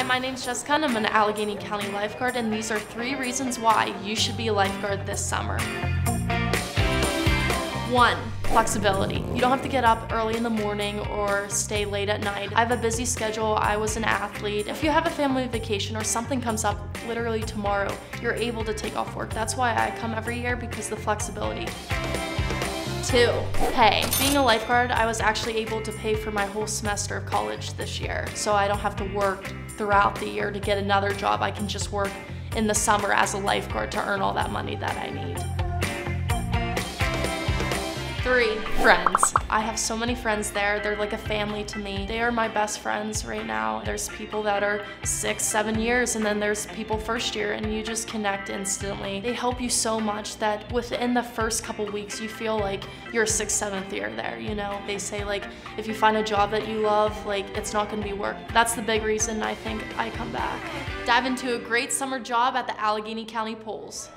Hi, my name's Jessica and I'm an Allegheny County lifeguard, and these are 3 reasons why you should be a lifeguard this summer. 1. Flexibility. You don't have to get up early in the morning or stay late at night. I have a busy schedule. I was an athlete. If you have a family vacation or something comes up literally tomorrow, you're able to take off work. That's why I come every year, because the flexibility. 2. Pay. Being a lifeguard, I was actually able to pay for my whole semester of college this year, so I don't have to work throughout the year to get another job. I can just work in the summer as a lifeguard to earn all that money that I need. 3. Friends. I have so many friends there. They're like a family to me. They are my best friends right now. There's people that are 6, 7 years, and then there's people first year, and you just connect instantly. They help you so much that within the first couple weeks, you feel like you're 6, 7 year there, you know? They say, like, if you find a job that you love, like, it's not gonna be work. That's the big reason I think I come back. Dive into a great summer job at the Allegheny County pools.